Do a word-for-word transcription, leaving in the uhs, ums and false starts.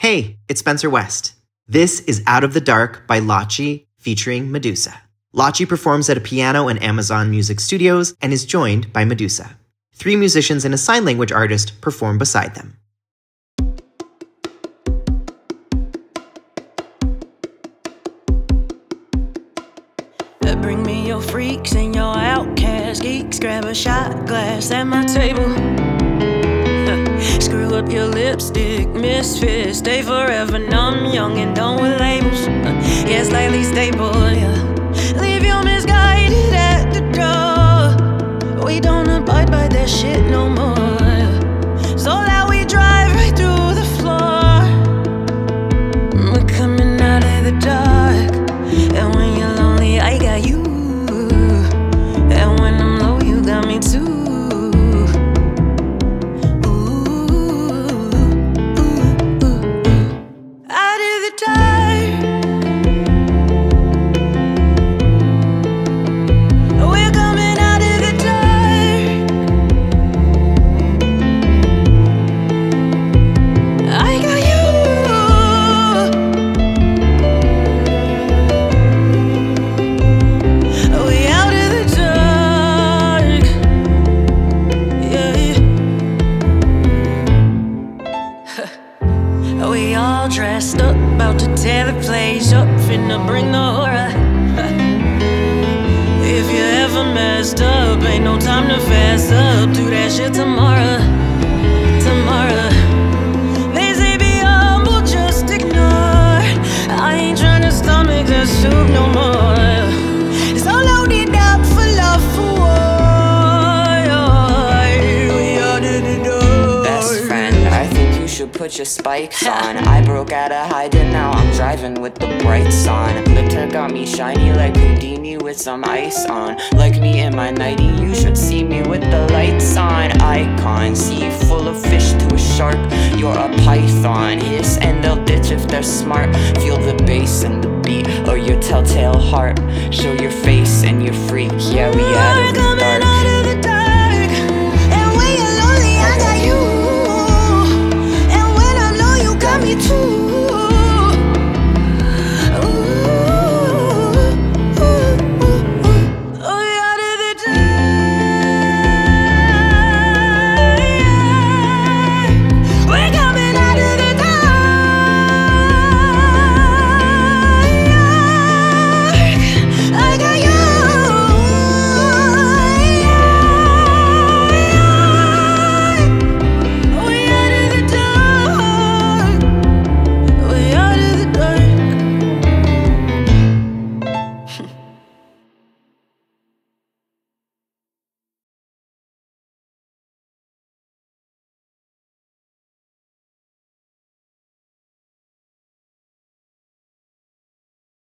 Hey, it's Spencer West. This is Out of the Dark by Lachi featuring Medusa. Lachi performs at a piano in Amazon Music Studios and is joined by Medusa. Three musicians and a sign language artist perform beside them. Bring me your freaks and your outcast geeks. Grab a shot glass at my table. Screw up your lipstick, misfit. Stay forever numb, young and done with labels. Yeah, slightly stable, yeah. Leave your misguided at the door. We don't abide by that shit no more. So loud we drive right through the floor. We're coming out of the dark. And when you're lonely, I got you. And when I'm low, you got me too. We all dressed up, about to tear the place up, finna bring the horror. If you ever messed up, ain't no time to fess up. Do that shit tomorrow, tomorrow. They say be humble, just ignore. I ain't tryna stomach that soup no more. It's all loaded up for love, for war. We out of the door. Best friend, I think you should put your spikes on. I broke out of hiding, now I'm driving with the brights on. Glitter got me shiny like Houdini with some ice on. Like me in my nightie, you should see me with the lights on. Icon, sea full of fish to a shark. You're a python, hiss and they'll ditch if they're smart. Feel the bass and the beat, or your telltale heart. Show your face and you're freak, yeah we out of